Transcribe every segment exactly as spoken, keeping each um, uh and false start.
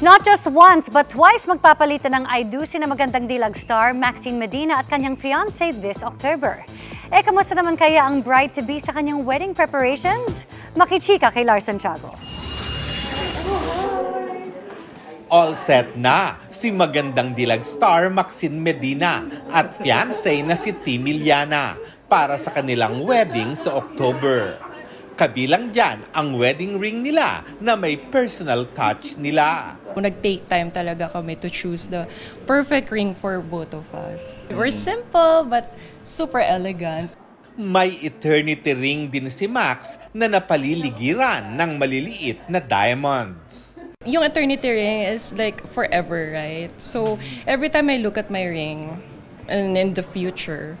Not just once, but twice magpapalitan ng I D U C na Magandang Dilag star Maxine Medina at kanyang fiancé this October. E, kamusta naman kaya ang bride-to-be sa kanyang wedding preparations? Makichika kay Larson Chago. All set na si Magandang Dilag star Maxine Medina at fiancé na si Timilyana para sa kanilang wedding sa October. Kabilang dyan ang wedding ring nila na may personal touch nila. Nag-take time talaga kami to choose the perfect ring for both of us. We're simple but super elegant. May eternity ring din si Max na napaliligiran ng maliliit na diamonds. Yung eternity ring is like forever, right? So every time I look at my ring and in the future,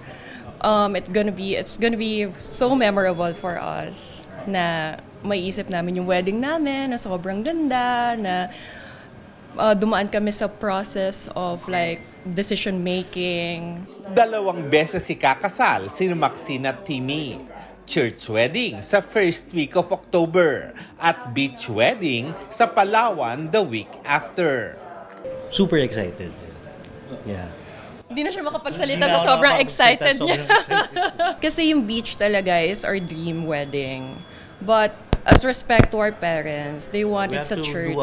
um, it's gonna be it's gonna be so memorable for us. Na may isip namin yung wedding namin, na sobrang ganda, na uh, dumaan kami sa process of like decision making. Dalawang beses si kakasal, si Maxine at Timmy. Church wedding sa first week of October at beach wedding sa Palawan the week after. Super excited. Yeah. Hindi na siya makapagsalita sa so sobrang excited niya. Kasi yung beach talaga is our dream wedding. But as respect to our parents, they wanted sa church.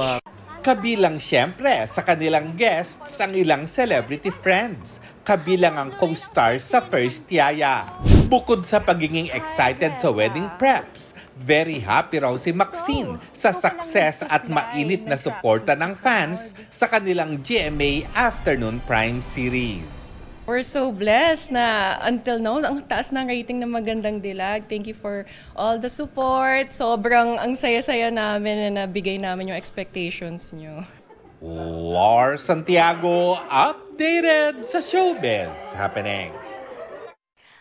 Kabilang siyempre sa kanilang guests ang ilang celebrity friends. Kabilang ang co-star sa First Yaya. Bukod sa pagiging excited sa wedding preps, very happy raw si Maxine sa success at mainit na suporta ng fans sa kanilang G M A Afternoon Prime Series. We're so blessed na until now, ang taas ng rating ng Magandang Dilag. Thank you for all the support. Sobrang ang saya-saya namin na nabigay namin yung expectations nyo. Lara Santiago, updated sa showbiz happening.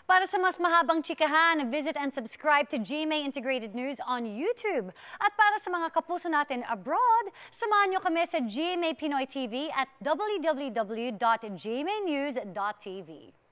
Para sa mas mahabang chikahan, visit and subscribe to G M A Integrated News on YouTube. At para sa mga kapuso natin abroad, samahan nyo kami sa G M A Pinoy T V at w w w dot g m a news dot t v.